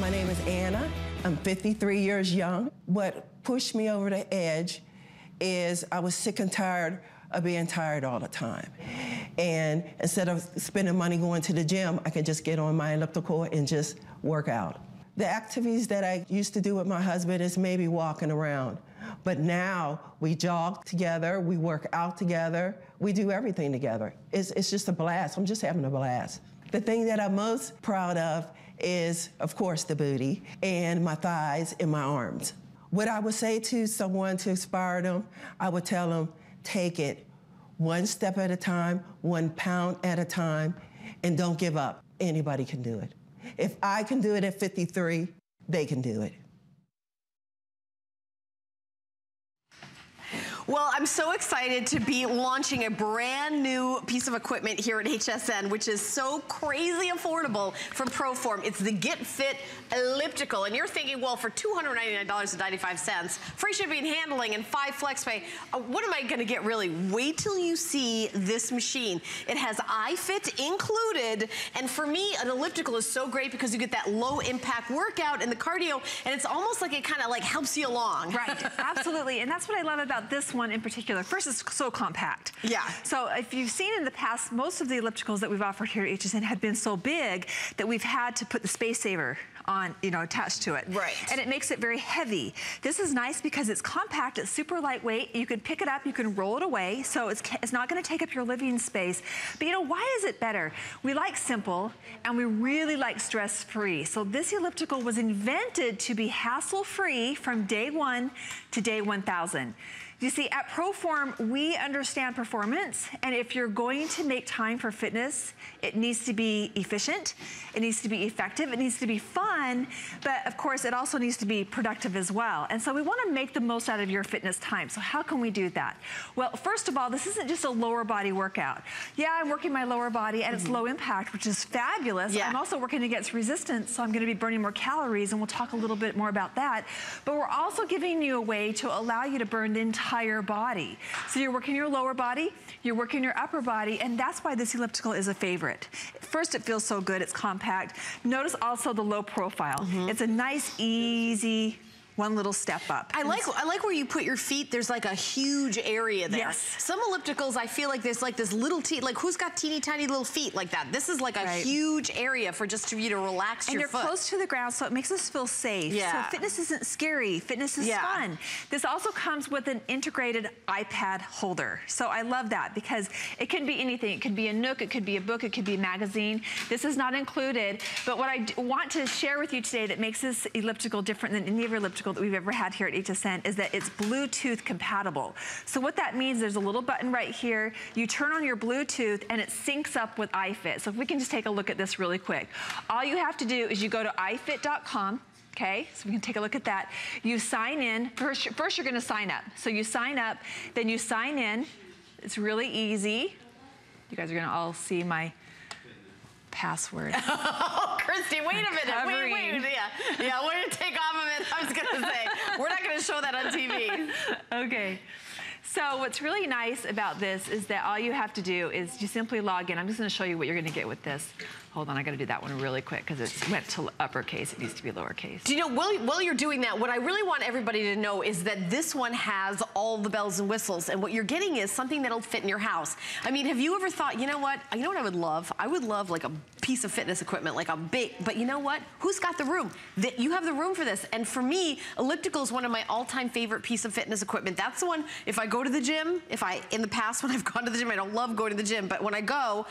My name is Anna. I'm 53 years young. What pushed me over the edge is I was sick and tired of being tired all the time. And instead of spending money going to the gym, I can just get on my elliptical and just work out. The activities that I used to do with my husband is maybe walking around. But now we jog together, we work out together, we do everything together. It's just a blast. I'm just having a blast. The thing that I'm most proud of is, of course, the booty and my thighs and my arms. What I would say to someone to inspire them, I would tell them, take it one step at a time, 1 pound at a time, and don't give up. Anybody can do it. If I can do it at 53, they can do it. Well, I'm so excited to be launching a brand new piece of equipment here at HSN, which is so crazy affordable from ProForm. It's the Get Fit Elliptical. And you're thinking, well, for $299.95, free shipping and handling and 5 FlexPay, what am I going to get really? Wait till you see this machine. It has iFit included. And for me, an elliptical is so great because you get that low impact workout and the cardio. And it's almost like it kind of like helps you along. Right. Absolutely. And that's what I love about this one in particular. First, it's so compact. Yeah. So if you've seen in the past, most of the ellipticals that we've offered here at HSN have been so big that we've had to put the space saver on, you know, attached to it. Right. And it makes it very heavy. This is nice because it's compact, it's super lightweight. You can pick it up, you can roll it away, so it's not going to take up your living space. But you know, why is it better? We like simple and we really like stress-free. So this elliptical was invented to be hassle-free from day one to day 1,000. You see, at ProForm, we understand performance, and if you're going to make time for fitness, it needs to be efficient, it needs to be effective, it needs to be fun, but of course, it also needs to be productive as well. And so we want to make the most out of your fitness time. So how can we do that? Well, first of all, this isn't just a lower body workout. Yeah, I'm working my lower body, and it's low impact, which is fabulous. Yeah. I'm also working against resistance, so I'm going to be burning more calories, and we'll talk a little bit more about that. But we're also giving you a way to allow you to burn the entire body. So you're working your lower body, you're working your upper body, and that's why this elliptical is a favorite. First, it feels so good, it's compact. Notice also the low profile. It's a nice, easy, one little step up. I like where you put your feet. There's like a huge area there. Yes. Some ellipticals, I feel like there's like this little like who's got teeny tiny little feet like that? This is like a huge area for just you to relax your foot. And you're close to the ground, so it makes us feel safe. Yeah. So fitness isn't scary. Fitness is fun. This also comes with an integrated iPad holder. So I love that because it can be anything. It could be a Nook, it could be a book, it could be a magazine. This is not included. But what I want to share with you today that makes this elliptical different than any of your ellipticals that we've ever had here at HSN is that it's Bluetooth compatible. So what that means, there's a little button right here. You turn on your Bluetooth and it syncs up with iFit. So if we can just take a look at this really quick. All you have to do is you go to iFit.com. Okay, so we can take a look at that. You sign in. First you're going to sign up. So you sign up, then you sign in. It's really easy. You guys are going to all see my password. Oh, Christy, wait a minute. Wait. Yeah, we're going to take off of it. I was going to say, we're not going to show that on TV. Okay. So what's really nice about this is that all you have to do is you simply log in. I'm just going to show you what you're going to get with this. Hold on, I got to do that one really quick because it went to uppercase. It needs to be lowercase. Do you know, while you're doing that, what I really want everybody to know is that this one has all the bells and whistles, and what you're getting is something that'll fit in your house. I mean, have you ever thought, you know what I would love? I would love like a piece of fitness equipment, like a big, but you know what? Who's got the room? You have the room for this. And for me, elliptical is one of my all-time favorite piece of fitness equipment. That's the one, if I go to the gym, in the past when I've gone to the gym, I don't love going to the gym, but when I go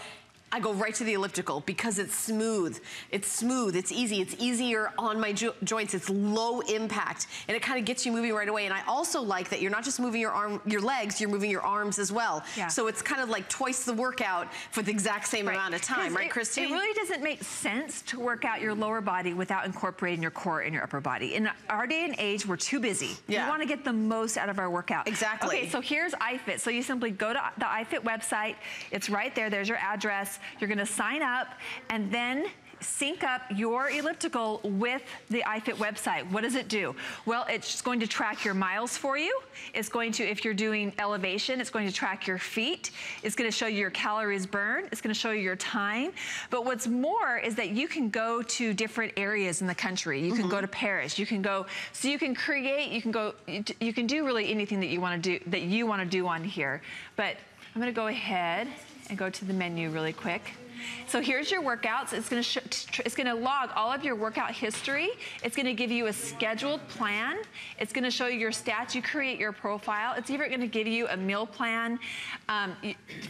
right to the elliptical because it's smooth. It's easy. It's easier on my joints. It's low impact, and it kind of gets you moving right away. And I also like that you're not just moving your legs, you're moving your arms as well. Yeah. So it's kind of like twice the workout for the exact same amount of time, right, Christine? It really doesn't make sense to work out your lower body without incorporating your core and your upper body. In our day and age, we're too busy. Yeah. We want to get the most out of our workout. Exactly. Okay, so here's iFit. So you simply go to the iFit website. It's right there. There's your address. You're going to sign up, and then sync up your elliptical with the iFit website. What does it do? Well, it's going to track your miles for you. It's going to, if you're doing elevation, it's going to track your feet. It's going to show you your calories burned. It's going to show you your time. But what's more is that you can go to different areas in the country. You can go to Paris. You can go, so you can create, you can go, you can do really anything that you want to do, on here. But I'm going to go ahead and go to the menu really quick. So here's your workouts. It's going to log all of your workout history. It's going to give you a scheduled plan. It's going to show you your stats. You create your profile. It's even going to give you a meal plan,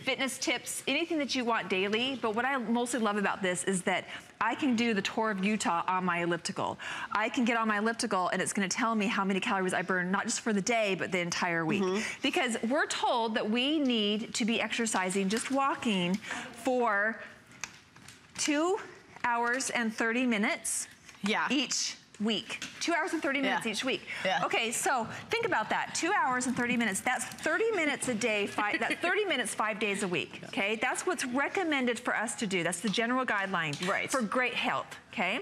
fitness tips, anything that you want daily. But what I mostly love about this is that I can do the tour of Utah on my elliptical. I can get on my elliptical and it's gonna tell me how many calories I burn, not just for the day, but the entire week. Because we're told that we need to be exercising, just walking, for 2 hours and 30 minutes each week. 2 hours and 30 minutes each week. Okay, so think about that. 2 hours and 30 minutes. That's 30 minutes a day, that's 30 minutes 5 days a week, okay? That's what's recommended for us to do. That's the general guideline for great health, okay?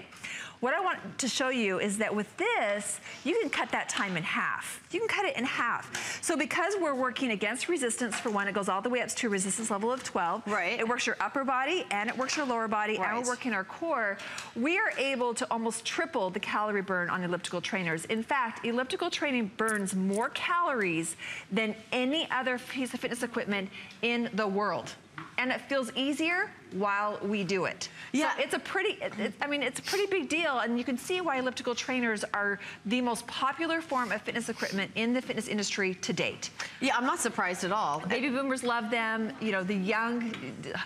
What I want to show you is that with this, you can cut that time in half. You can cut it in half. So because we're working against resistance, for one, it goes all the way up to resistance level of 12. Right. It works your upper body and it works your lower body and we're working our core. We are able to almost triple the calorie burn on elliptical trainers. In fact, elliptical training burns more calories than any other piece of fitness equipment in the world. And it feels easier while we do it. Yeah, so it's a pretty, I mean, it's a pretty big deal, and you can see why elliptical trainers are the most popular form of fitness equipment in the fitness industry to date. Yeah, I'm not surprised at all. Baby boomers love them, you know, the young,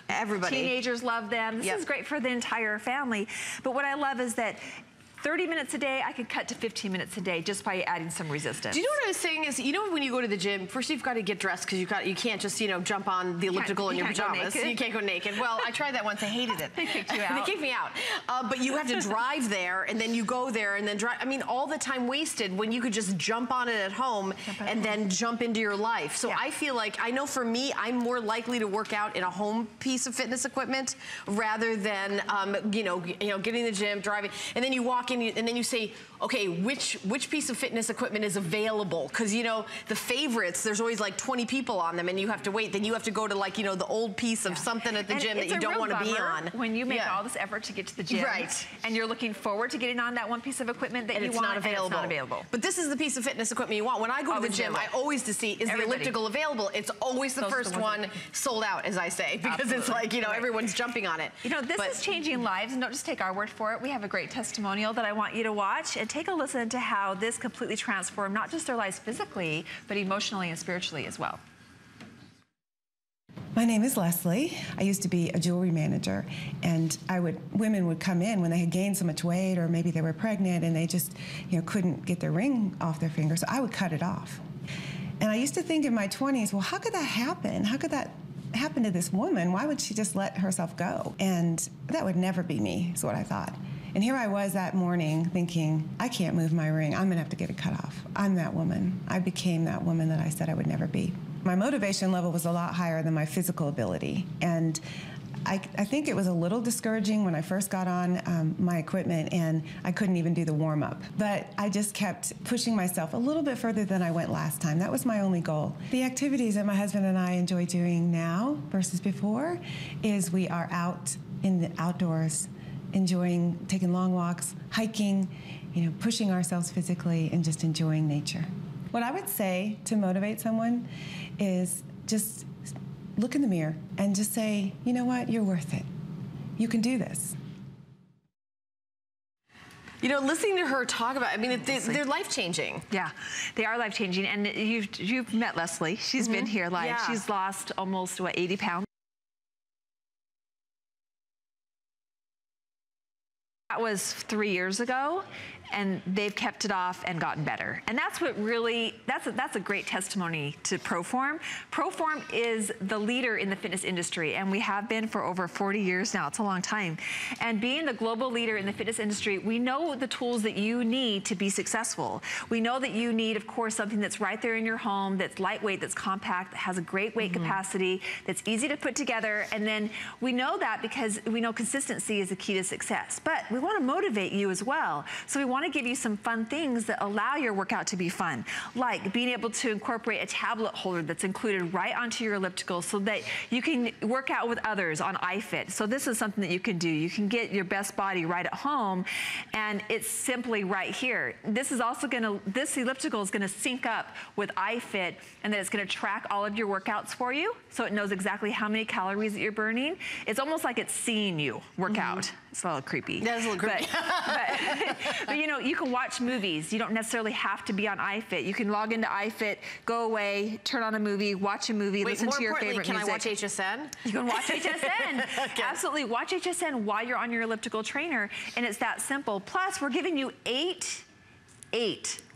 everybody, teenagers love them. This is great for the entire family. But what I love is that 30 minutes a day, I could cut to 15 minutes a day just by adding some resistance. Do you know what I was saying is, you know, when you go to the gym, first you've got to get dressed because you can't just, you know, jump on the elliptical in your pajamas. You can't go naked. Well, I tried that once. I hated it. They kicked you out. They kicked me out. But you have to drive there, and then you go there, and then drive. I mean, all the time wasted when you could just jump on it at home and then jump into your life. So I feel like, I know for me, I'm more likely to work out in a home piece of fitness equipment rather than, you know, getting to the gym, driving, and then you walk in. And then you say, okay, which piece of fitness equipment is available? Because, you know, the favorites, there's always like 20 people on them, and you have to wait. Then you have to go to, like, you know, the old piece of something at the gym that you don't want to be on. When you make all this effort to get to the gym, and you're looking forward to getting on that one piece of equipment that you want, and it's not available. But this is the piece of fitness equipment you want. When I go to the gym, I always see, is the elliptical available? It's always the first one sold out, as I say, because it's like, you know, everyone's jumping on it. You know, this is changing lives, and don't just take our word for it. We have a great testimonial that I want you to watch and take a listen to how this completely transformed not just their lives physically, but emotionally and spiritually as well. My name is Leslie. I used to be a jewelry manager, and women would come in when they had gained so much weight, or maybe they were pregnant and they just, you know, couldn't get their ring off their finger, so I would cut it off. And I used to think in my 20s, well, how could that happen? How could that happen to this woman? Why would she just let herself go? And that would never be me, is what I thought. And here I was that morning thinking, I can't move my ring. I'm gonna have to get it cut off. I'm that woman. I became that woman that I said I would never be. My motivation level was a lot higher than my physical ability. And I think it was a little discouraging when I first got on my equipment and I couldn't even do the warm up. But I just kept pushing myself a little bit further than I went last time. That was my only goal. The activities that my husband and I enjoy doing now versus before is we are out in the outdoors, enjoying taking long walks, hiking, you know, pushing ourselves physically and just enjoying nature. What I would say to motivate someone is just look in the mirror and just say, you know what, you're worth it. You can do this. You know, listening to her talk about, I mean, they're life-changing. Yeah, they are life-changing. And you've met Leslie. She's been here live. Yeah. She's lost almost, what, 80 pounds? That was 3 years ago, and they've kept it off and gotten better. And that's what really, that's a great testimony to ProForm. ProForm is the leader in the fitness industry, and we have been for over 40 years now. It's a long time. And being the global leader in the fitness industry, we know the tools that you need to be successful. We know that you need, of course, something that's right there in your home, that's lightweight, that's compact, that has a great weight capacity, that's easy to put together. And then we know that because we know consistency is the key to success. But we want to motivate you as well. So we want to give you some fun things that allow your workout to be fun, like being able to incorporate a tablet holder that's included right onto your elliptical so that you can work out with others on iFit. So this is something that you can do. You can get your best body right at home, and it's simply right here. This is also gonna, this elliptical is gonna sync up with iFit, and then it's gonna track all of your workouts for you, so it knows exactly how many calories that you're burning. It's almost like it's seeing you work out. It's a little creepy. That is a little creepy. But you know, you can watch movies. You don't necessarily have to be on iFit. You can log into iFit, go away, turn on a movie, watch a movie, listen to your favorite music. Wait, more importantly, can I watch HSN? You can watch HSN. Okay. Absolutely. Watch HSN while you're on your elliptical trainer, and it's that simple. Plus, we're giving you eight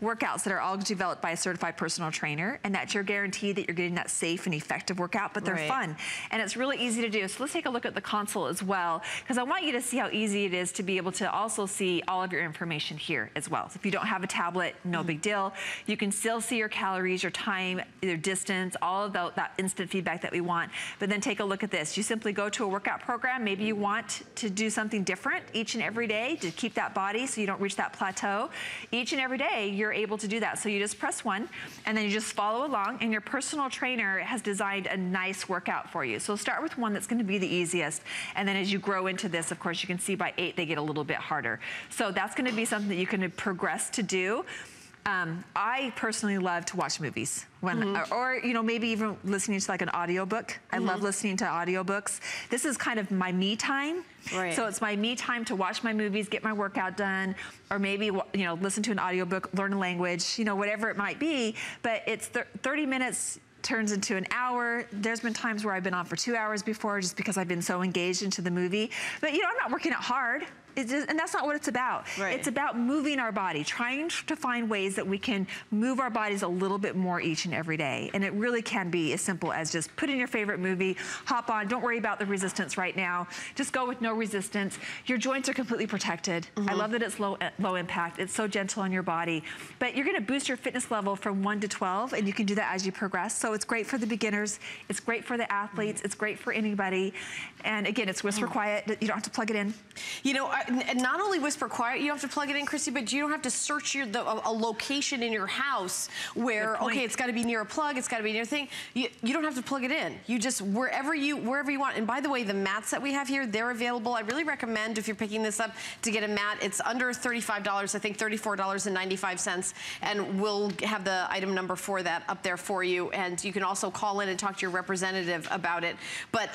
workouts that are all developed by a certified personal trainer, and that's your guarantee that you're getting that safe and effective workout, but they're fun. And it's really easy to do. So let's take a look at the console as well, because I want you to see how easy it is to be able to also see all of your information here as well. So if you don't have a tablet, no big deal. You can still see your calories, your time, your distance, all of that instant feedback that we want. But then take a look at this. You simply go to a workout program. Maybe you want to do something different each and every day to keep that body so you don't reach that plateau. Each and every day you're able to do that. So you just press one and then you just follow along, and your personal trainer has designed a nice workout for you. So start with one that's going to be the easiest, and then as you grow into this, of course, you can see by 8 they get a little bit harder. So that's going to be something that you can progress to do. I personally love to watch movies. Or you know, maybe even listening to like an audiobook. I love listening to audiobooks. This is kind of my me time. Right. So it's my me time to watch my movies, get my workout done, or maybe, you know, listen to an audiobook, learn a language, you know, whatever it might be. But it's 30 minutes turns into an hour. There's been times where I've been on for 2 hours before just because I've been so engaged into the movie. But you know, I'm not working out hard. And that's not what it's about. Right. It's about moving our body, trying to find ways that we can move our bodies a little bit more each and every day. And it really can be as simple as just put in your favorite movie, hop on, don't worry about the resistance right now. Just go with no resistance. Your joints are completely protected. I love that it's low impact. It's so gentle on your body. But you're gonna boost your fitness level from 1 to 12, and you can do that as you progress. So it's great for the beginners. It's great for the athletes. It's great for anybody. And again, it's whisper quiet. You don't have to plug it in. You know, and not only whisper quiet, you don't have to plug it in, Christy, but you don't have to search a location in your house where, okay, it's got to be near a plug, it's got to be near a thing. You don't have to plug it in. You just, wherever you want. And by the way, the mats that we have here, they're available. I really recommend, if you're picking this up, to get a mat. It's under $35, I think $34.95. And we'll have the item number for that up there for you. And you can also call in and talk to your representative about it. But,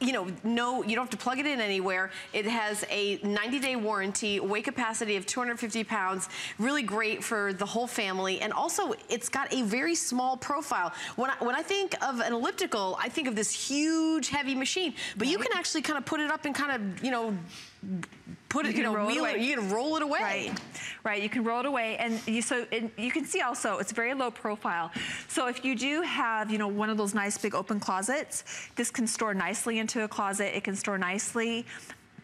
you know, you don't have to plug it in anywhere. It has a 90-day warranty, weight capacity of 250 pounds, really great for the whole family. And also, it's got a very small profile. When I think of an elliptical, I think of this huge, heavy machine. But you can actually kind of put it up and kind of, you know, put it, you can roll it away. Right, you can roll it away. And you can see also, it's very low profile. So if you do have, you know, one of those nice big open closets, this can store nicely into a closet. It can store nicely.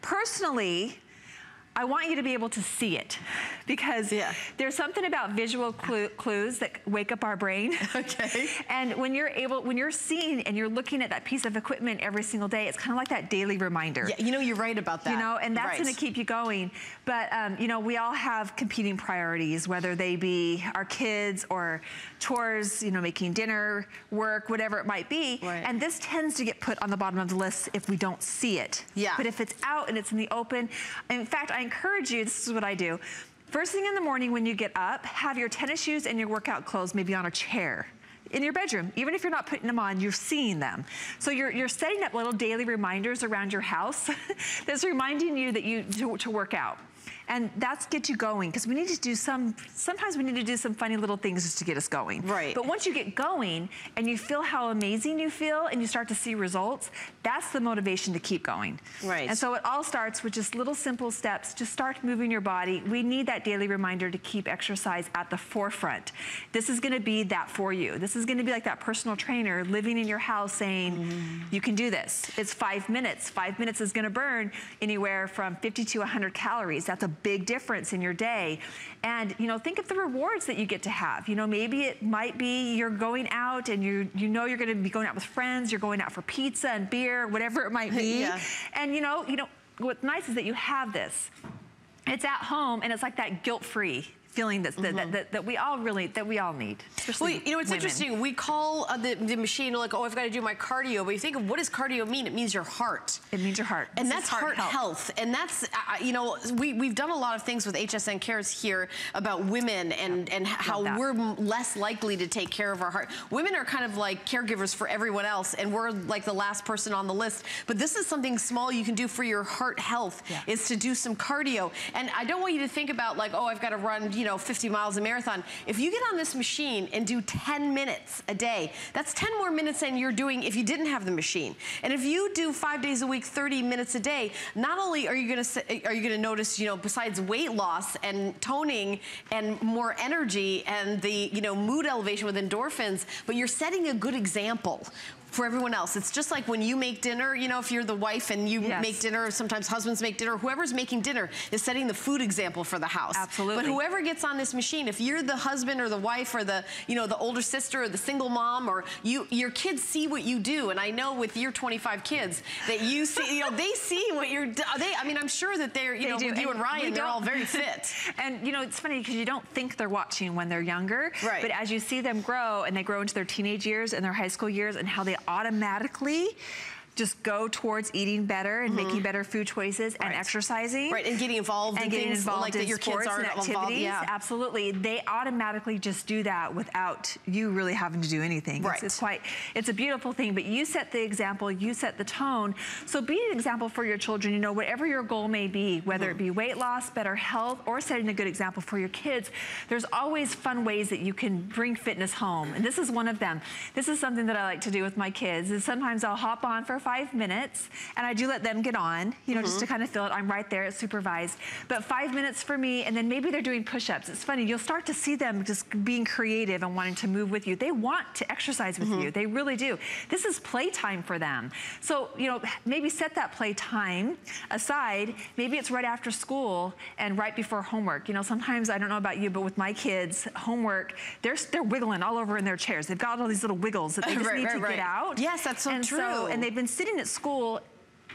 Personally, I want you to be able to see it, because there's something about visual clues that wake up our brain. Okay. And when you're seeing and you're looking at that piece of equipment every single day, it's kind of like that daily reminder. Yeah, you know, you're right about that. You know, and that's going to keep you going. But, you know, we all have competing priorities, whether they be our kids or chores, you know, making dinner, work, whatever it might be. Right. And this tends to get put on the bottom of the list if we don't see it. Yeah. But if it's out and it's in the open, in fact, I encourage you, this is what I do. First thing in the morning when you get up, have your tennis shoes and your workout clothes maybe on a chair in your bedroom. Even if you're not putting them on, you're seeing them. So you're setting up little daily reminders around your house that's reminding you to work out. And that's get you going, because we need to do sometimes we need to do some funny little things just to get us going. Right. But once you get going and you feel how amazing you feel and you start to see results, that's the motivation to keep going. Right. And so it all starts with just little simple steps. Just start moving your body. We need that daily reminder to keep exercise at the forefront. This is gonna be that for you. This is gonna be like that personal trainer living in your house saying, you can do this. It's 5 minutes. 5 minutes is gonna burn anywhere from 50 to 100 calories. That's a big difference in your day. And, you know, think of the rewards that you get to have. You know, maybe it might be you're going out and you know you're gonna be going out with friends, you're going out for pizza and beer, whatever it might be. Yeah. And you know, what's nice is that you have this. It's at home and it's like that guilt-free feeling that we all need. Well, you know, it's interesting. We call the machine like, oh, I've got to do my cardio. But you think of what does cardio mean? It means your heart. It means your heart. And that's heart health. And that's, you know, we've done a lot of things with HSN Cares here about women and how we're less likely to take care of our heart. Women are kind of like caregivers for everyone else. And we're like the last person on the list. But this is something small you can do for your heart health is to do some cardio. And I don't want you to think about like, oh, I've got to run, you know, 50 miles a marathon. If you get on this machine and do 10 minutes a day, that's 10 more minutes than you're doing if you didn't have the machine. And if you do 5 days a week, 30 minutes a day, not only are you gonna notice, you know, besides weight loss and toning and more energy and the, you know, mood elevation with endorphins, but you're setting a good example for everyone else. It's just like when you make dinner, you know, if you're the wife and you make dinner, or sometimes husbands make dinner, whoever's making dinner is setting the food example for the house. Absolutely. But whoever gets on this machine, if you're the husband or the wife or the, you know, the older sister or the single mom, or you, your kids see what you do. And I know with your 25 kids that you see, you know, they see what you're, I mean, I'm sure that they're, you know, with you and Ryan, they're all very fit. And, you know, it's funny because you don't think they're watching when they're younger, right? But as you see them grow and they grow into their teenage years and their high school years and how they automatically just go towards eating better and making better food choices and exercising. Right, and getting involved in things like that your kids are involved in. Yeah. Absolutely. They automatically just do that without you really having to do anything. Right. It's quite, it's a beautiful thing, but you set the example, you set the tone. So be an example for your children, you know, whatever your goal may be, whether it be weight loss, better health, or setting a good example for your kids. There's always fun ways that you can bring fitness home. And this is one of them. This is something that I like to do with my kids is sometimes I'll hop on for 5 minutes, and I do let them get on, you know, just to kind of feel it. I'm right there, it's supervised. But 5 minutes for me, and then maybe they're doing push-ups. It's funny, you'll start to see them just being creative and wanting to move with you. They want to exercise with you, they really do. This is playtime for them. So, you know, maybe set that playtime aside. Maybe it's right after school and right before homework. You know, sometimes, I don't know about you, but with my kids, homework, they're wiggling all over in their chairs. They've got all these little wiggles that they just need to get out. Yes, that's so true. And they've been sitting at school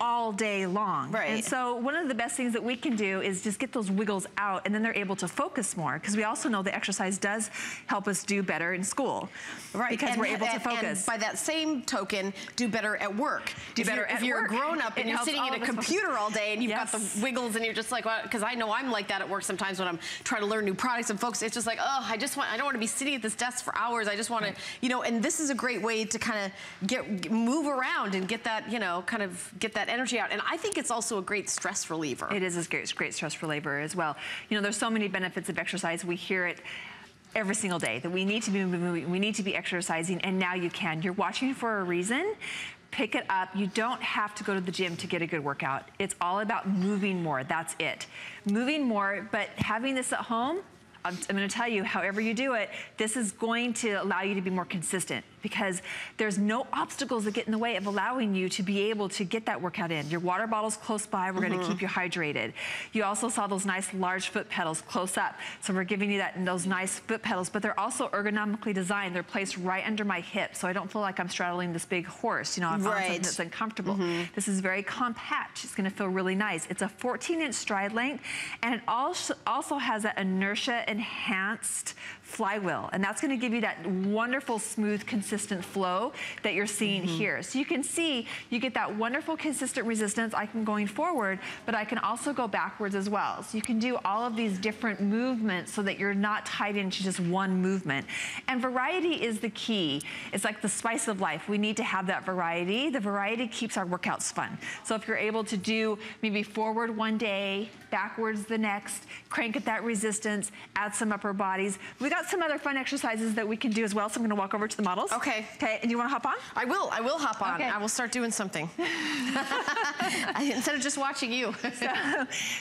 all day long. Right. And so one of the best things that we can do is just get those wiggles out, and then they're able to focus more, because we also know that exercise does help us do better in school. Right. Because we're able to focus. And by that same token, do better at work. Do better at work. If you're a grown up and you're sitting at a computer all day and you've got the wiggles and you're just like, well, because I know I'm like that at work sometimes when I'm trying to learn new products and folks, it's just like, oh, I don't want to be sitting at this desk for hours. I just want to, you know, and this is a great way to kind of move around and get that, you know, kind of get that energy out. And I think it's also a great stress reliever. It is a great stress reliever as well. You know, there's so many benefits of exercise. We hear it every single day that we need to be moving, we need to be exercising, and now you can. You're watching for a reason. Pick it up. You don't have to go to the gym to get a good workout. It's all about moving more. That's it. Moving more, but having this at home, I'm going to tell you, however you do it, this is going to allow you to be more consistent, because there's no obstacles that get in the way of allowing you to be able to get that workout in. Your water bottle's close by. We're going to keep you hydrated. You also saw those nice large foot pedals close up. So we're giving you that in those nice foot pedals, but they're also ergonomically designed. They're placed right under my hip, so I don't feel like I'm straddling this big horse. You know, I'm on something that's uncomfortable. This is very compact. It's going to feel really nice. It's a 14-inch stride length, and it also has that inertia enhanced flywheel, and that's going to give you that wonderful, smooth, consistent flow that you're seeing here. So you can see you get that wonderful, consistent resistance. I'm going forward, but I can also go backwards as well. So you can do all of these different movements so that you're not tied into just one movement. And variety is the key. It's like the spice of life. We need to have that variety. The variety keeps our workouts fun. So if you're able to do maybe forward one day, backwards the next, crank at that resistance, add some upper bodies. We got some other fun exercises that we can do as well, so I'm gonna walk over to the models. Okay. Okay, and you wanna hop on? I will hop on. Okay. I will start doing something. Instead of just watching you.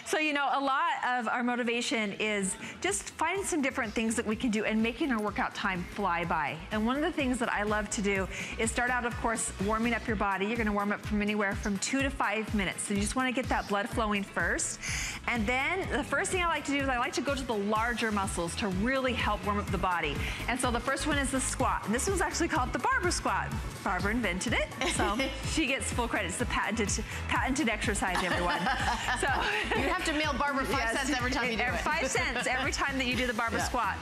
So you know, a lot of our motivation is just finding some different things that we can do and making our workout time fly by. And one of the things that I love to do is start out, of course, warming up your body. You're gonna warm up from anywhere from 2 to 5 minutes. So you just wanna get that blood flowing first. And then the first thing I like to do is I like to go to the larger muscles to really help warm up the body. And so the first one is the squat. And this one's actually called the Barbara squat. Barbara invented it, so she gets full credit. It's the patented exercise, everyone. So you have to mail Barbara 5 cents every time you do it. 5 cents every time that you do the Barbara squat.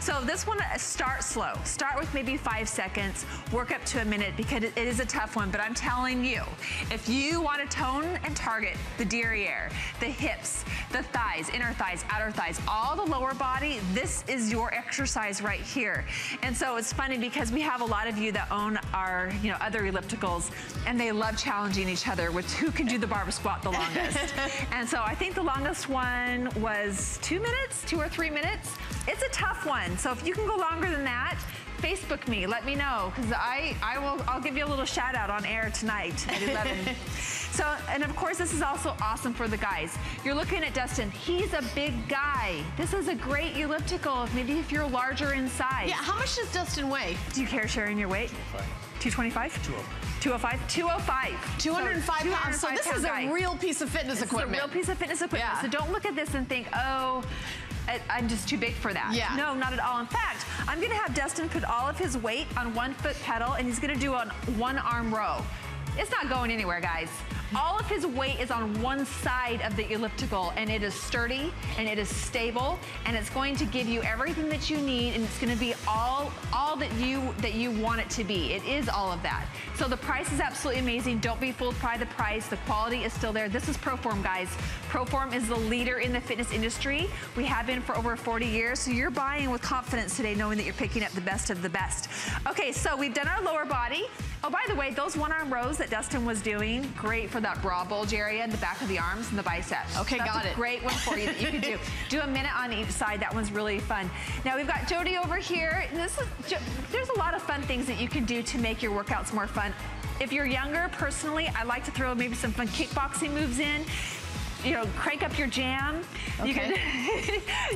So this one, start slow. Start with maybe 5 seconds, work up to a minute, because it is a tough one, but I'm telling you, if you want to tone and target the derriere, the hips, the thighs, inner thighs, outer thighs, all the lower body, this is your exercise right here. And so it's funny because we have a lot of you that own our, you know, other ellipticals, and they love challenging each other with who can do the Barbara squat the longest. And so I think the longest one was 2 minutes, 2 or 3 minutes. It's a tough one. So if you can go longer than that, Facebook me, let me know, because I'll give you a little shout out on air tonight at 11. So, and of course, this is also awesome for the guys. You're looking at Dustin, he's a big guy. This is a great elliptical, maybe if you're larger in size. Yeah, how much does Dustin weigh? Do you care sharing your weight? 225? 205. 205. 205 pounds. So this is a real piece of fitness equipment. It's a real piece of fitness equipment. Yeah. So don't look at this and think, oh, I'm just too big for that. Yeah. No, not at all. In fact, I'm gonna have Dustin put all of his weight on 1 foot pedal, and he's gonna do a one-arm row. It's not going anywhere, guys. All of his weight is on one side of the elliptical, and it is sturdy, and it is stable, and it's going to give you everything that you need, and it's gonna be all that you want it to be. It is all of that. So the price is absolutely amazing. Don't be fooled by the price. The quality is still there. This is ProForm, guys. ProForm is the leader in the fitness industry. We have been for over 40 years, so you're buying with confidence today knowing that you're picking up the best of the best. Okay, so we've done our lower body. Oh, by the way, those one-arm rows that Dustin was doing, great for that bra bulge area in the back of the arms and the biceps. Okay, got it. That's a great one for you that you could do. Do a minute on each side. That one's really fun. Now, we've got Jody over here. And this is, there's a lot of fun things that you can do to make your workouts more fun. If you're younger, personally, I like to throw maybe some fun kickboxing moves in. You know, crank up your jam. Okay.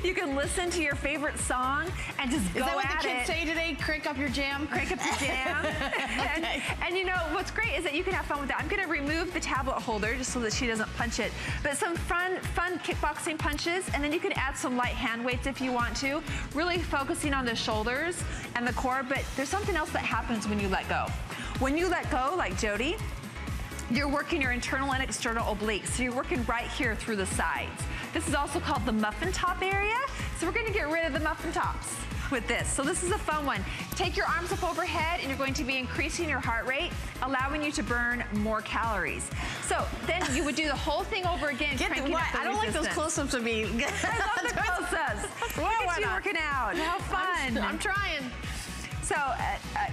You can listen to your favorite song and just go at it. Is that what the kids say today? Crank up your jam? Crank up your jam. Okay. And you know, what's great is that you can have fun with that. I'm gonna remove the tablet holder just so that she doesn't punch it. But some fun kickboxing punches, and then you can add some light hand weights if you want to. Really focusing on the shoulders and the core, but there's something else that happens when you let go. When you let go, like Jody, you're working your internal and external obliques. So you're working right here through the sides. This is also called the muffin top area. So we're gonna get rid of the muffin tops with this. So this is a fun one. Take your arms up overhead and you're going to be increasing your heart rate, allowing you to burn more calories. So then you would do the whole thing over again. I don't like those close-ups of me. I love the close-ups. Look at you working out. How fun. I'm trying. So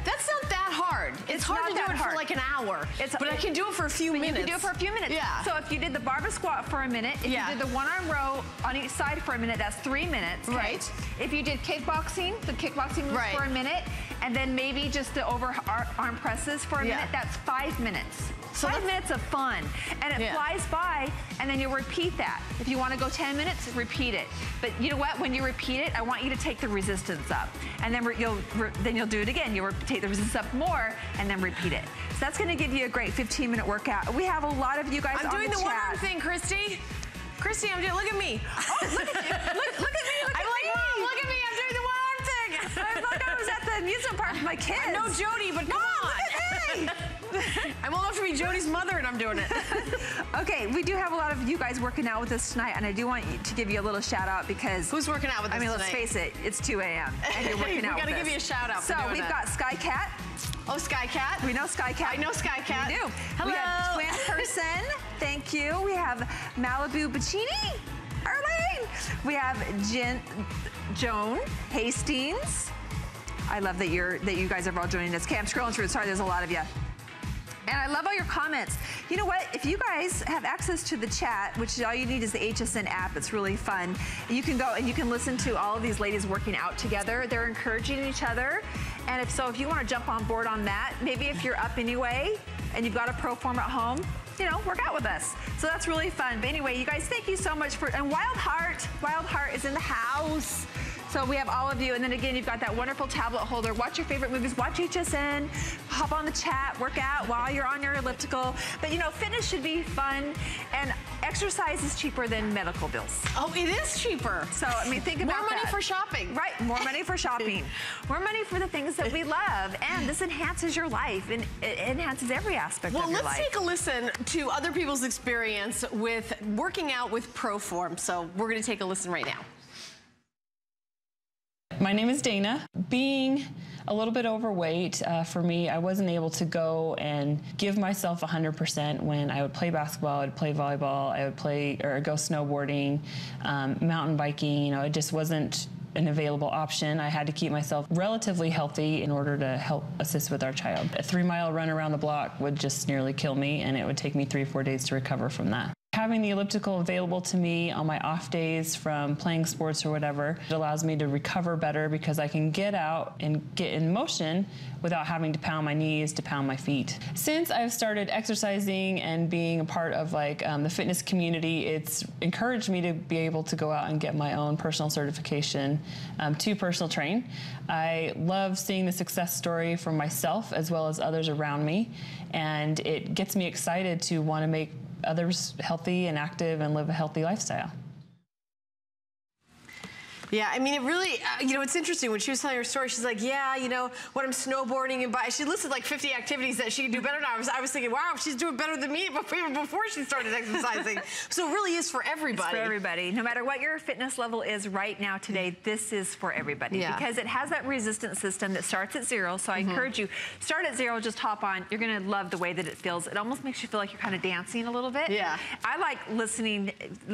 that's not that hard. It's hard to do it for like an hour, but I can do it for a few minutes. You can do it for a few minutes. Yeah. So if you did the Barbara squat for a minute, if you did the one-arm row on each side for a minute, that's 3 minutes. Okay? Right. If you did kickboxing, the kickboxing moves for a minute, and then maybe just the overarm presses for a minute, that's 5 minutes. So 5 minutes of fun, and it flies by, and then you repeat that. If you want to go 10 minutes, repeat it. But you know what? When you repeat it, I want you to take the resistance up, and then you'll do it again. You'll take the resistance up more, and then repeat it. So that's going to give you a great 15-minute workout. We have a lot of you guys on the chat. I'm doing the one-arm thing, Christy. Christy, I'm doing. Look at me. Oh, look at you. Look at me. Look at me. I'm doing the one-arm thing. I thought I was at the amusement park with my kids. I know Jody, but come on. Look at me. I'm old enough to be Jody's mother, and I'm doing it. Okay, we do have a lot of you guys working out with us tonight, and I do want to give you a little shout out because who's working out with us? I mean, let's face it, it's 2 a.m. and you're working out. We gotta give you a shout out. So we've got Sky Cat. Oh, Sky Cat. We know Sky Cat. I know Sky Cat. We do. Hello. We have Twin Person. Thank you. We have Malibu Bacini. Arlene. We have Joan Hastings. I love that you guys are all joining us. Okay, I'm scrolling through. Sorry, there's a lot of you. And I love all your comments. You know what? If you guys have access to the chat, which all you need is the HSN app, it's really fun. You can go and you can listen to all of these ladies working out together. They're encouraging each other. And if you want to jump on board on that, maybe if you're up anyway and you've got a ProForm at home, you know, work out with us. So that's really fun. But anyway, you guys, thank you so much for, and Wild Heart is in the house. So we have all of you, and then again, you've got that wonderful tablet holder. Watch your favorite movies, watch HSN, hop on the chat, work out while you're on your elliptical. But you know, fitness should be fun, and exercise is cheaper than medical bills. Oh, it is cheaper. So, I mean, think about that. More money for shopping. Right, more money for shopping. More money for the things that we love, and this enhances your life, and it enhances every aspect of your life. Well, let's take a listen to other people's experience with working out with ProForm. So we're gonna take a listen right now. My name is Dana. Being a little bit overweight, for me, I wasn't able to go and give myself 100% when I would play basketball, I would play volleyball, I would play or go snowboarding, mountain biking. You know, it just wasn't an available option. I had to keep myself relatively healthy in order to help assist with our child. A 3-mile run around the block would just nearly kill me, and it would take me 3 or 4 days to recover from that. Having the elliptical available to me on my off days from playing sports or whatever, it allows me to recover better because I can get out and get in motion without having to pound my knees, to pound my feet. Since I've started exercising and being a part of like the fitness community, it's encouraged me to be able to go out and get my own personal certification to personal train. I love seeing the success story for myself as well as others around me, and it gets me excited to want to make others healthy and active and live a healthy lifestyle. Yeah, I mean, it really, you know, it's interesting. When she was telling her story, she's like, yeah, you know, when I'm snowboarding and she listed like 50 activities that she could do better now. I was thinking, wow, she's doing better than me even before she started exercising. So it really is for everybody. It's for everybody. No matter what your fitness level is right now today, this is for everybody. Yeah. Because it has that resistance system that starts at zero. So I encourage you, start at zero, just hop on. You're going to love the way that it feels. It almost makes you feel like you're kind of dancing a little bit. Yeah. I like listening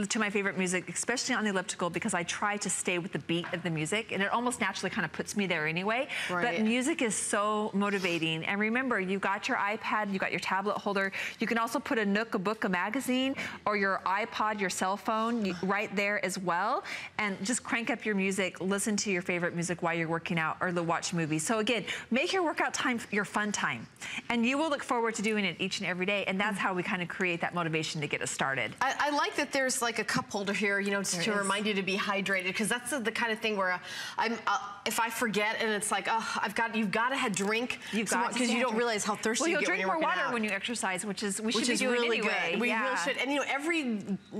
to my favorite music, especially on the elliptical, because I try to stay with the beat of the music, and it almost naturally kind of puts me there anyway. Right. But music is so motivating. And remember, you got your iPad, you got your tablet holder. You can also put a Nook, a book, a magazine, or your iPod, your cell phone, right there as well. And just crank up your music, listen to your favorite music while you're working out, or watch movies. So again, make your workout time your fun time, and you will look forward to doing it each and every day. And that's how we kind of create that motivation to get us started. I like that there's like a cup holder here, you know, just to remind you to be hydrated, because that's the kind of thing where if I forget, and it's like, oh, you've got to drink, because you don't realize how thirsty you get when you're working out. Well, you'll drink more water when you exercise, which is really good. We really should. And you know,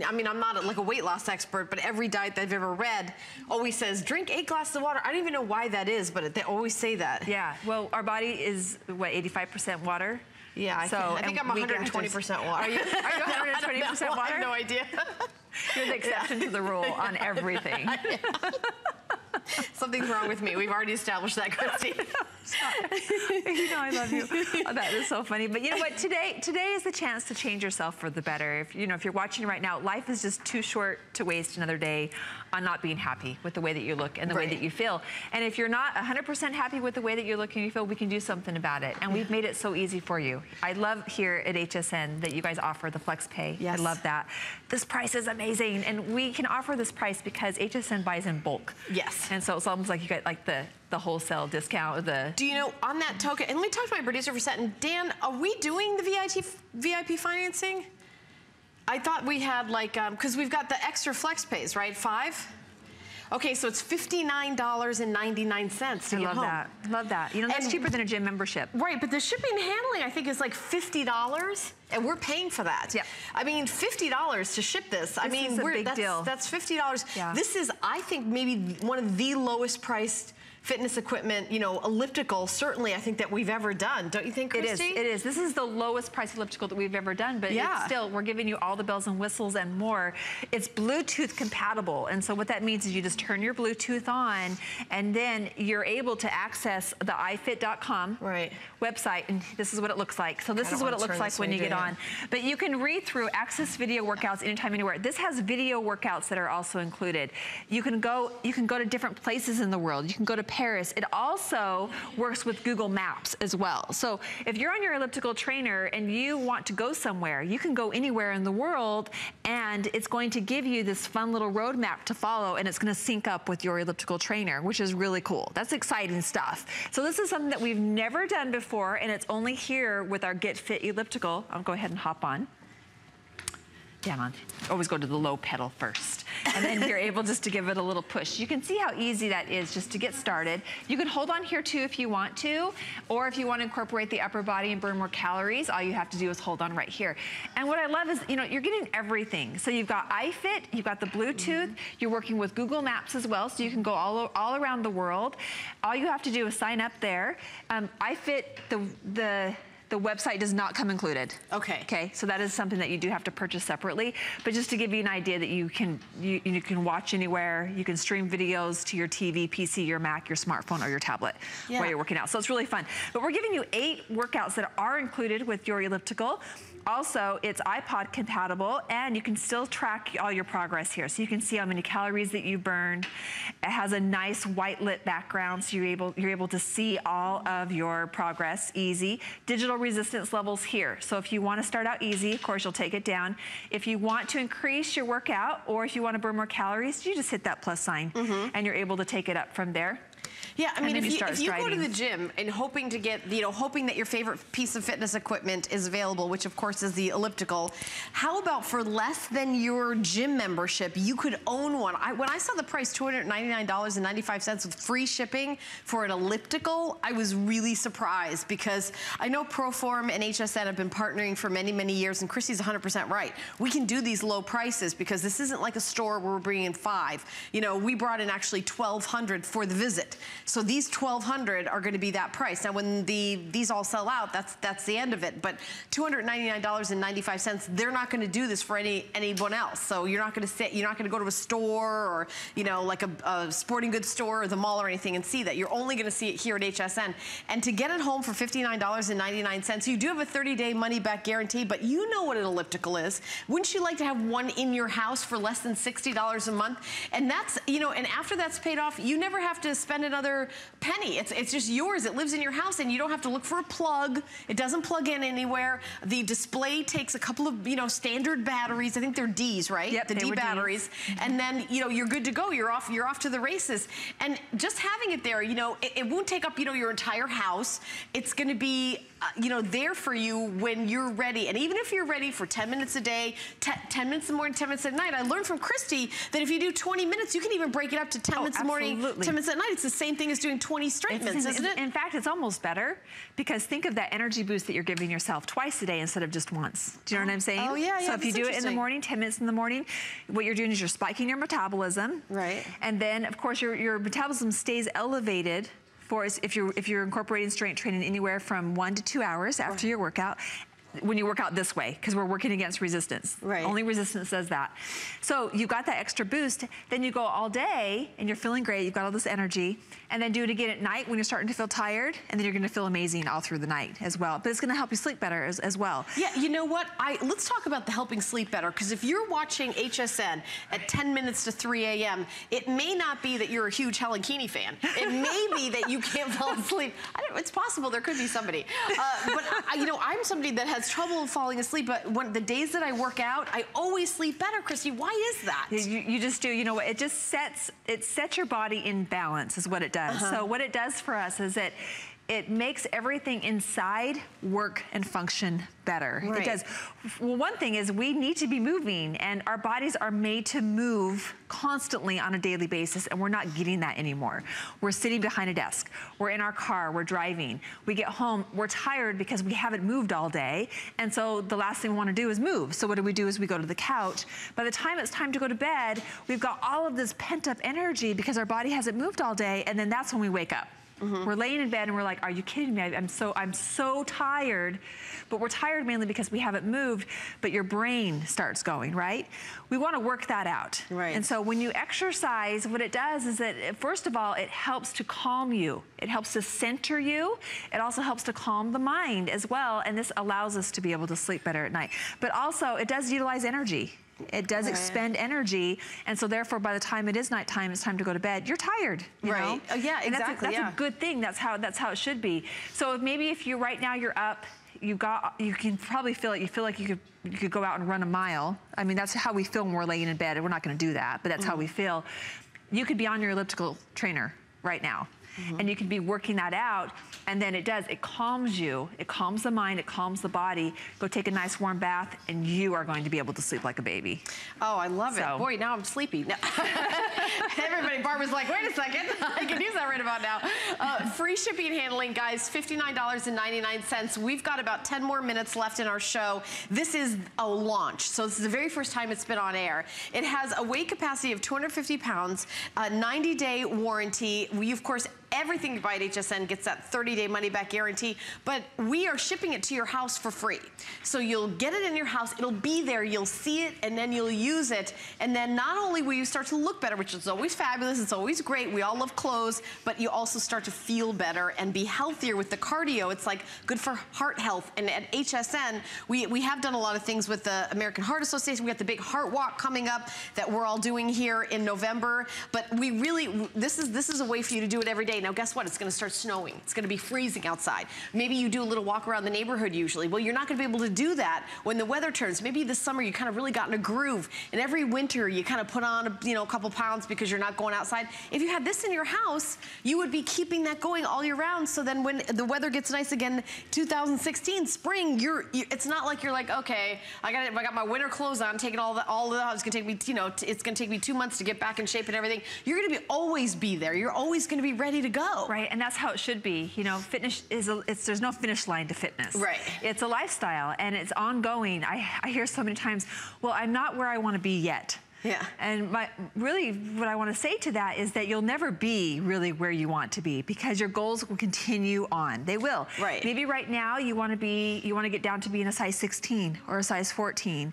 I mean, I'm not like a weight loss expert, but every diet that I've ever read always says drink 8 glasses of water. I don't even know why that is, but they always say that. Yeah. Well, our body is what, 85% water. Yeah. I think I'm 120% water. Are you 120% water? I have no idea. You're the exception to the rule on everything. Something's wrong with me. We've already established that, Christy. You know I love you. Oh, that is so funny. But you know what? Today is the chance to change yourself for the better. If you're watching right now, life is just too short to waste another day on not being happy with the way that you look and the way that you feel. And if you're not 100% happy with the way that you look and you feel, we can do something about it. And we've made it so easy for you. I love here at HSN that you guys offer the Flex Pay. Yes. I love that. This price is amazing. And we can offer this price because HSN buys in bulk. Yes. And so it's almost like you get like the wholesale discount. Do you know, on that token, and let me talk to my producer for a second. Dan, are we doing the VIP financing? I thought we had like, because we've got the extra flex pays, right? 5? Okay, so it's $59.99 to get home. Love that. You know, that's cheaper than a gym membership. Right, but the shipping and handling, I think, is like $50, and we're paying for that. Yeah. I mean, $50 to ship this. I mean, that's a big deal. That's $50. Yeah. This is, I think, maybe one of the lowest priced fitness equipment, you know, elliptical, certainly I think that we've ever done. Don't you think, Christy? It is. This is the lowest price elliptical that we've ever done, but it's still, we're giving you all the bells and whistles and more. It's Bluetooth compatible. And so what that means is you just turn your Bluetooth on, and then you're able to access the iFit.com website. And this is what it looks like. So this is what it looks like when you get on. But you can read through, access video workouts anytime, anywhere. This has video workouts that are also included. You can go to different places in the world. You can go to Paris. It also works with Google Maps as well. So if you're on your elliptical trainer and you want to go somewhere, you can go anywhere in the world and it's going to give you this fun little roadmap to follow, and it's going to sync up with your elliptical trainer, which is really cool. That's exciting stuff. So this is something that we've never done before, and it's only here with our Get Fit elliptical. I'll go ahead and hop on. Down. Always go to the low pedal first. And then you're able just to give it a little push. You can see how easy that is just to get started. You can hold on here too if you want to, or if you want to incorporate the upper body and burn more calories, all you have to do is hold on right here. And what I love is, you know, you're getting everything. So you've got iFit, you've got the Bluetooth, you're working with Google Maps as well, so you can go all around the world. All you have to do is sign up there. iFit, the website does not come included. Okay. Okay, so that is something that you do have to purchase separately. But just to give you an idea that you can watch anywhere, you can stream videos to your TV, PC, your Mac, your smartphone, or your tablet while you're working out. So it's really fun. But we're giving you 8 workouts that are included with your elliptical. Also, it's iPod compatible, and you can still track all your progress here. So you can see how many calories that you burned. It has a nice white lit background, so you're able to see all of your progress easy. Digital resistance levels here. So if you want to start out easy, of course, you'll take it down. If you want to increase your workout, or if you want to burn more calories, you just hit that plus sign, and you're able to take it up from there. Yeah, I mean, if you go to the gym and hoping to get, you know, hoping that your favorite piece of fitness equipment is available, which of course is the elliptical, how about for less than your gym membership, you could own one? When I saw the price, $299.95 with free shipping for an elliptical, I was really surprised, because I know ProForm and HSN have been partnering for many, many years, and Christy's 100% right. We can do these low prices because this isn't like a store where we're bringing in 5. You know, we brought in actually 1,200 for the visit. So these 1,200 are going to be that price. Now, when these all sell out, that's the end of it. But $299.95, they're not going to do this for anyone else. So you're not going to go to a store, or, you know, like a sporting goods store or the mall or anything and see that. You're only going to see it here at HSN. And to get it home for $59.99, you do have a 30-day money-back guarantee. But you know what an elliptical is. Wouldn't you like to have one in your house for less than $60 a month? And that's, you know, and after that's paid off, you never have to spend another penny. It's just yours. It lives in your house, and you don't have to look for a plug. It doesn't plug in anywhere. The display takes a couple of, you know, standard batteries. I think they're D's, right? Yep, the D batteries. And then, you know, you're good to go. You're off to the races. And just having it there, you know, it won't take up, you know, your entire house. It's going to be, you know, there for you when you're ready. And even if you're ready for 10 minutes a day, 10 minutes in the morning, 10 minutes at night, I learned from Christy that if you do 20 minutes, you can even break it up to 10 minutes in the morning, 10 minutes at night. It's the same thing as doing 20 straight minutes, isn't it? In fact, it's almost better, because think of that energy boost that you're giving yourself twice a day instead of just once. Do you know what I'm saying? Oh, yeah, yeah. So if you do it in the morning, 10 minutes in the morning, what you're doing is you're spiking your metabolism. Right. And then, of course, your metabolism stays elevated. If you're incorporating strength training anywhere from 1 to 2 hours after your workout, when you work out this way, because we're working against resistance. Right. Only resistance does that. So you got that extra boost, then you go all day and you're feeling great, you've got all this energy, and then do it again at night when you're starting to feel tired, and then you're gonna feel amazing all through the night as well. But it's gonna help you sleep better as well. Yeah, you know what, let's talk about the helping sleep better, because if you're watching HSN at 10 minutes to 3 a.m., it may not be that you're a huge Helen Keeney fan. It may be that you can't fall asleep. It's possible, there could be somebody. But, you know, I'm somebody that has trouble falling asleep, but the days that I work out, I always sleep better. Christy, why is that? You just do. You know what? It just sets your body in balance is what it does. So what it does for us is it makes everything inside work and function better. Right. It does. Well, one thing is we need to be moving, and our bodies are made to move constantly on a daily basis, and we're not getting that anymore. We're sitting behind a desk. We're in our car. We're driving. We get home. We're tired because we haven't moved all day, and so the last thing we want to do is move. So what do? Is we go to the couch. By the time it's time to go to bed, we've got all of this pent-up energy because our body hasn't moved all day, and then that's when we wake up. We're laying in bed and we're like, are you kidding me? I'm so tired. But we're tired mainly because we haven't moved, but your brain starts going, right? We want to work that out. Right. And so when you exercise, what it does is that, first of all, it helps to calm you. It helps to center you. It also helps to calm the mind as well. And this allows us to be able to sleep better at night. But also, it does utilize energy. It does expend energy, and so therefore by the time it is nighttime, it's time to go to bed, you're tired, you know? Oh, yeah, exactly. And that's a good thing. That's how it should be. So maybe if you right now you're up, you can probably feel it. You feel like you could go out and run a mile. I mean, that's how we feel when we're laying in bed, and we're not going to do that, but that's how we feel. You could be on your elliptical trainer right now. And you can be working that out, and then it calms you, it calms the mind, it calms the body. Go take a nice warm bath, and you are going to be able to sleep like a baby. Oh, I love it. Boy, now I'm sleepy. No. Everybody, Barbara's like, wait a second, I can use that right about now. Free shipping and handling, guys, $59.99. We've got about 10 more minutes left in our show. This is a launch, so this is the very first time it's been on air. It has a weight capacity of 250 pounds, a 90-day warranty. We, of course, everything you buy at HSN gets that 30-day money-back guarantee, but we are shipping it to your house for free. So you'll get it in your house, it'll be there, you'll see it, and then you'll use it. And then not only will you start to look better, which is always fabulous, it's always great, we all love clothes, but you also start to feel better and be healthier with the cardio. It's like good for heart health. And at HSN, we have done a lot of things with the American Heart Association. We got the big heart walk coming up that we're all doing here in November. But we really, this is a way for you to do it every day. Now, guess what? It's going to start snowing. It's going to be freezing outside. Maybe you do a little walk around the neighborhood usually. Well, you're not going to be able to do that when the weather turns. Maybe this summer you kind of really got in a groove, and every winter you kind of put on, you know, a couple pounds because you're not going outside. If you had this in your house, you would be keeping that going all year round. So then when the weather gets nice again, 2016 spring, it's not like you're like, okay, I got my winter clothes on, taking it's going to take me, you know, it's going to take me 2 months to get back in shape and everything. You're going to always be there. You're always going to be ready to go. Right, and that's how it should be. You know, fitness is, there's no finish line to fitness. Right. It's a lifestyle, and it's ongoing. I hear so many times, well, I'm not where I want to be yet. Yeah. And really what I want to say to that is that you'll never be really where you want to be, because your goals will continue on. They will. Right. Maybe right now you want to get down to being a size 16 or a size 14.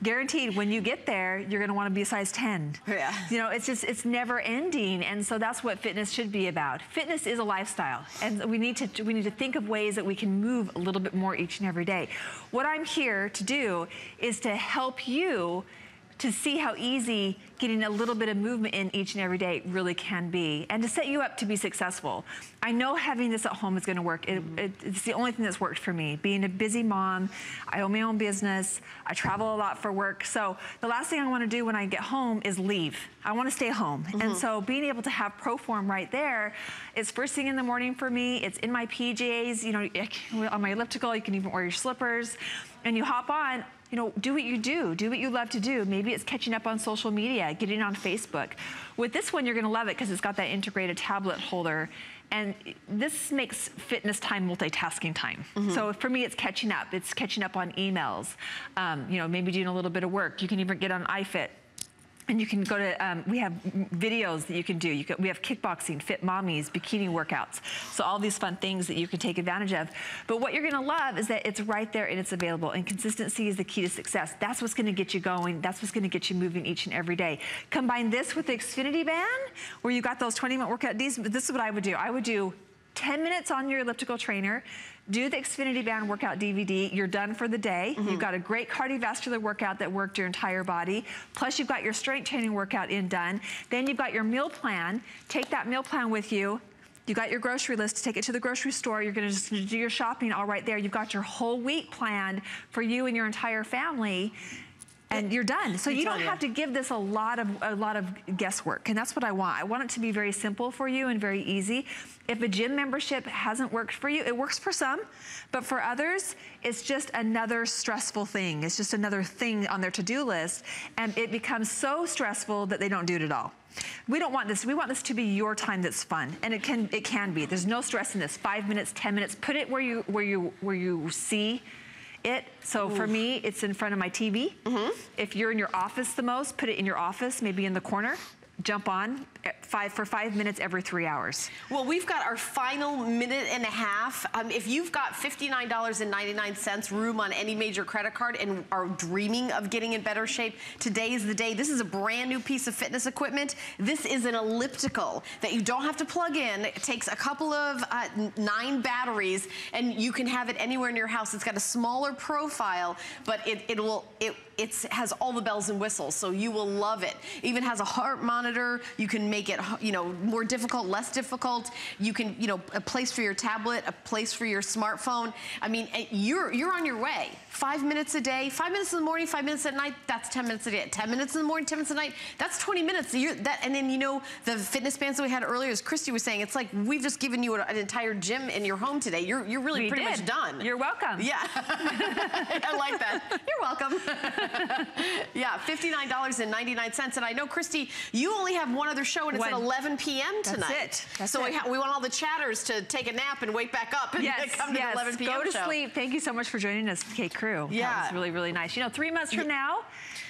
Guaranteed, when you get there, you're going to want to be a size 10. Yeah. You know, it's never ending, and so that's what fitness should be about. Fitness is a lifestyle, and we need to think of ways that we can move a little bit more each and every day. What I'm here to do is to help you to see how easy getting a little bit of movement in each and every day really can be, and to set you up to be successful. I know having this at home is gonna work. It's the only thing that's worked for me. Being a busy mom, I own my own business, I travel a lot for work, so the last thing I wanna do when I get home is leave. I wanna stay home. And so being able to have ProForm right there, it's first thing in the morning for me, it's in my PJs, you know, on my elliptical, you can even wear your slippers, and you hop on. You know, do what you do. Do what you love to do. Maybe it's catching up on social media, getting on Facebook. With this one, you're going to love it because it's got that integrated tablet holder. And this makes fitness time multitasking time. So for me, it's catching up. It's catching up on emails. You know, maybe doing a little bit of work. You can even get on iFit. And you can go to, we have videos that you can do. We have kickboxing, fit mommies, bikini workouts. So all these fun things that you can take advantage of. But what you're gonna love is that it's right there and it's available. And consistency is the key to success. That's what's gonna get you going. That's what's gonna get you moving each and every day. Combine this with the Xfinity band, where you got those 20-minute workouts. This is what I would do. I would do 10 minutes on your elliptical trainer, do the Xfinity Band workout DVD, you're done for the day. You've got a great cardiovascular workout that worked your entire body, plus you've got your strength training workout done. Then you've got your meal plan, take that meal plan with you. You got your grocery list, to take it to the grocery store. You're gonna just do your shopping all right there. You've got your whole week planned for you and your entire family. And you're done. So you don't have to give this a lot of guesswork. And that's what I want. I want it to be very simple for you and very easy. If a gym membership hasn't worked for you, it works for some, but for others, it's just another stressful thing. It's just another thing on their to-do list, and it becomes so stressful that they don't do it at all. We don't want this. We want this to be your time that's fun, and it can be. There's no stress in this. 5 minutes, 10 minutes. Put it where you see it. So for me, it's in front of my TV. If you're in your office the most, put it in your office, maybe in the corner. jump on for 5 minutes every 3 hours. Well, we've got our final minute and a half. If you've got $59.99 room on any major credit card and are dreaming of getting in better shape, today is the day. This is a brand new piece of fitness equipment. This is an elliptical that you don't have to plug in. It takes a couple of 9 batteries, and you can have it anywhere in your house. It's got a smaller profile, but it has all the bells and whistles, so you will love it. Even has a heart monitor. You can make it, you know, more difficult, less difficult. You can, you know, a place for your tablet, a place for your smartphone. I mean, you're on your way. 5 minutes a day, 5 minutes in the morning, 5 minutes at night, that's 10 minutes a day. 10 minutes in the morning, 10 minutes at night, that's 20 minutes. And then, you know, the fitness bands that we had earlier, as Christy was saying, it's like we've just given you an entire gym in your home today. You're really pretty much done. You're welcome. Yeah. I like that. You're welcome. Yeah, $59.99. And I know, Christy, you only have one other show, and it's at 11 p.m. tonight. That's it. That's so it. We want all the chatters to take a nap and wake back up and come to the 11 p.m. show. Go to sleep. Thank you so much for joining us, Kate Crew. Yeah. That was really, really nice. You know, 3 months from now,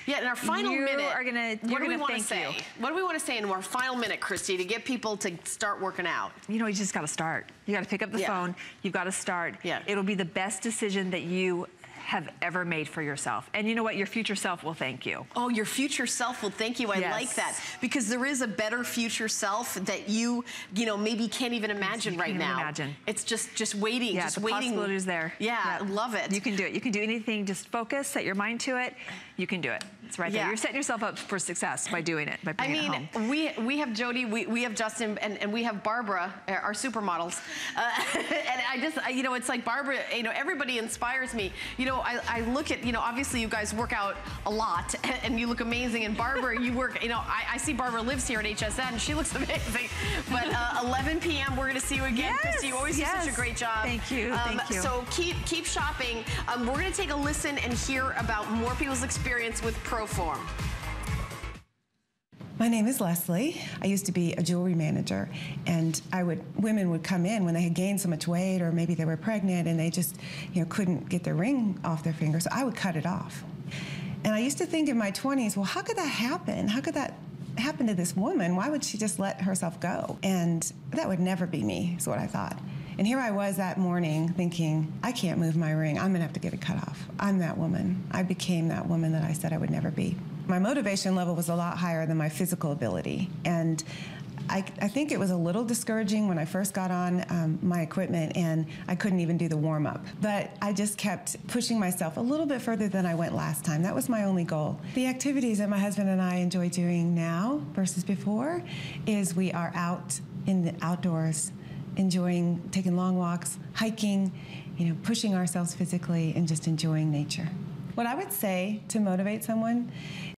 in our final minute, what do we want to say? What do we want to say in our final minute, Christy, to get people to start working out? You know, you just got to start. You got to pick up the phone. You've got to start. Yeah. It'll be the best decision that you have ever made for yourself. And you know what? Your future self will thank you. Oh, your future self will thank you. I like that. Because there is a better future self that you know, maybe can't even imagine right now. It's just waiting, just waiting. Yeah, the possibility is there. Yeah, I love it. You can do it. You can do anything. Just focus, set your mind to it. You can do it. It's right there. You're setting yourself up for success by doing it, by bringing it home. We have Jody, we have Justin, and we have Barbara, our supermodels. And I you know, it's like Barbara, you know, everybody inspires me. You know, I look at, you know, obviously you guys work out a lot, and you look amazing. And Barbara, you work, you know, I see Barbara lives here at HSN, and she looks amazing. But 11 p.m., we're going to see you again. Yes, Christy, you always do such a great job. Thank you, thank you. So keep shopping. We're going to take a listen and hear about more people's experience with ProForm. My name is Leslie. I used to be a jewelry manager, and women would come in when they had gained so much weight, or maybe they were pregnant and they just, you know, couldn't get their ring off their finger, so I would cut it off. And I used to think in my 20s, well, how could that happen? How could that happen to this woman? Why would she just let herself go? And that would never be me, is what I thought. And here I was that morning thinking, I can't move my ring. I'm gonna have to get it cut off. I'm that woman. I became that woman that I said I would never be. My motivation level was a lot higher than my physical ability. And I think it was a little discouraging when I first got on my equipment, and I couldn't even do the warm up. But I just kept pushing myself a little bit further than I went last time. That was my only goal. The activities that my husband and I enjoy doing now versus before is we are out in the outdoors, enjoying taking long walks, hiking, you know, pushing ourselves physically and just enjoying nature. What I would say to motivate someone